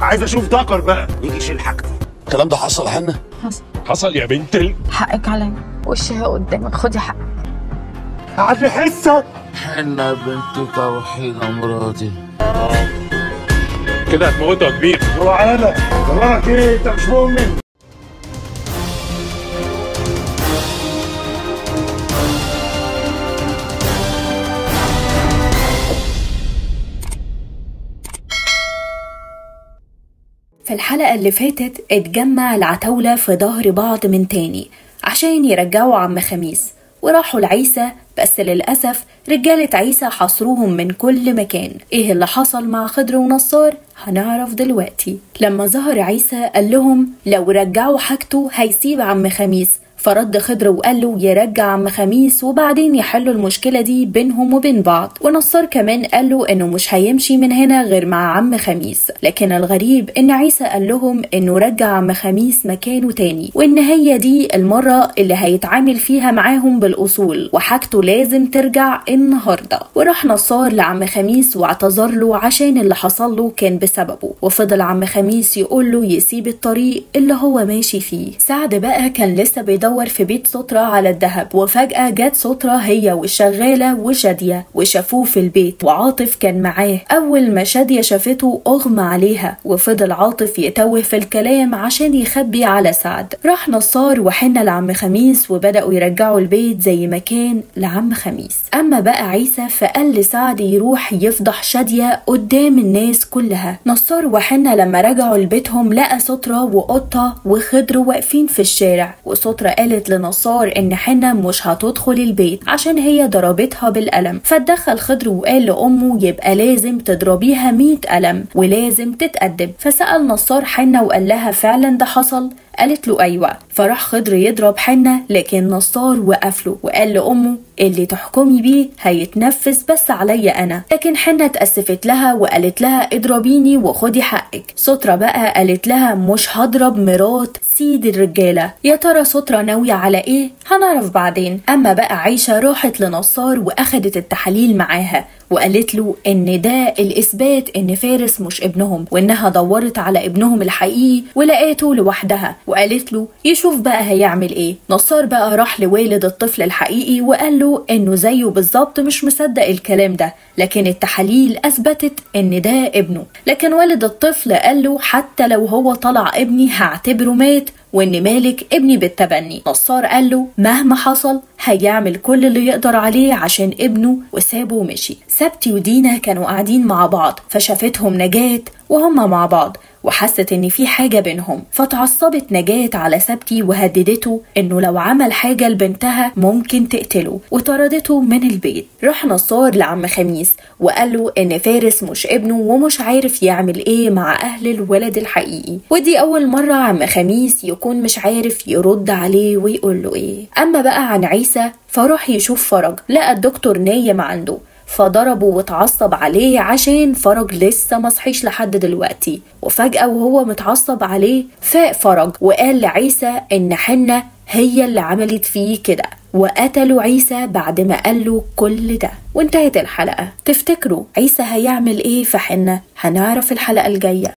عايز اشوف دكر بقى يجي يشيل حاجتي. الكلام ده حصل يا حنه؟ حصل يا بنت ال... حقك عليا، وشها قدامك، خدي حقك. عارفه حسك حنه بنت توحيد مراتي كده هتموتها كبير. وعلا وراك ايه؟ انت مش مؤمن. في الحلقة اللي فاتت اتجمع العتاولة في ظهر بعض من تاني عشان يرجعوا عم خميس، وراحوا لعيسى، بس للأسف رجالة عيسى حاصروهم من كل مكان. ايه اللي حصل مع خضر ونصار هنعرف دلوقتي. لما ظهر عيسى قال لهم لو رجعوا حاجته هيسيب عم خميس، فرد خضر وقال له يرجع عم خميس وبعدين يحلوا المشكلة دي بينهم وبين بعض، ونصار كمان قال له انه مش هيمشي من هنا غير مع عم خميس. لكن الغريب ان عيسى قال لهم انه رجع عم خميس مكانه تاني، وان هي دي المرة اللي هيتعامل فيها معاهم بالاصول، وحاجته لازم ترجع النهاردة. وراح نصار لعم خميس واعتذر له عشان اللي حصل له كان بسببه، وفضل عم خميس يقول له يسيب الطريق اللي هو ماشي فيه. سعد بقى كان لسه بيدور في بيت سترة على الذهب، وفجأة جت سترة هي والشغالة وشادية وشافوه في البيت، وعاطف كان معاه. أول ما شادية شافته أغمى عليها، وفضل عاطف يتوه في الكلام عشان يخبي على سعد. راح نصار وحنة لعم خميس وبدأوا يرجعوا البيت زي ما كان لعم خميس. أما بقى عيسى فقال لسعد يروح يفضح شادية قدام الناس كلها. نصار وحنة لما رجعوا لبيتهم لقى سترة وقطة وخضر واقفين في الشارع، وسترة قالت لنصار ان حنة مش هتدخل البيت عشان هي ضربتها بالقلم، فاتدخل خضر وقال لامه يبقى لازم تضربيها 100 قلم ولازم تتأدب. فسأل نصار حنة وقال لها فعلا ده حصل؟ قالت له ايوه. فراح خضر يضرب حنة، لكن نصار وقفله وقال لامه اللي تحكمي بيه هيتنفذ بس عليا انا. لكن حنة اتأسفت لها وقالت لها اضربيني وخدي حقك. سترة بقى قالت لها مش هضرب مرات سيد الرجاله. يا ترى سترة ناويه على ايه هنعرف بعدين. اما بقى عيشة راحت لنصار واخدت التحاليل معاها، وقالت له ان ده الاثبات ان فارس مش ابنهم، وانها دورت على ابنهم الحقيقي ولقيته لوحدها، وقالت له يشوف بقى هيعمل ايه. نصار بقى راح لوالد الطفل الحقيقي وقال له انه زيه بالظبط مش مصدق الكلام ده، لكن التحاليل اثبتت ان ده ابنه. لكن والد الطفل قال له حتى لو هو طلع ابني هعتبره مات، وان مالك ابني بالتبني. نصار قال له مهما حصل هيعمل كل اللي يقدر عليه عشان ابنه، وسابه ومشي. سبتي ودينا كانوا قاعدين مع بعض، فشافتهم نجاة وهما مع بعض وحست ان في حاجه بينهم، فتعصبت نجاة على سبتي وهددته انه لو عمل حاجه لبنتها ممكن تقتله، وطردته من البيت. راح نصار لعم خميس وقال له ان فارس مش ابنه ومش عارف يعمل ايه مع اهل الولد الحقيقي، ودي اول مره عم خميس يكون مش عارف يرد عليه ويقول له ايه. اما بقى عن عيسى فراح يشوف فرج، لقى الدكتور نايم عنده فضربه واتعصب عليه عشان فرج لسه مصحيش لحد دلوقتي. وفجأة وهو متعصب عليه فاق فرج وقال لعيسى ان حنة هي اللي عملت فيه كده، وقتلوا عيسى بعد ما قال له كل ده. وانتهت الحلقة. تفتكروا عيسى هيعمل ايه في حنة؟ هنعرف الحلقة الجاية.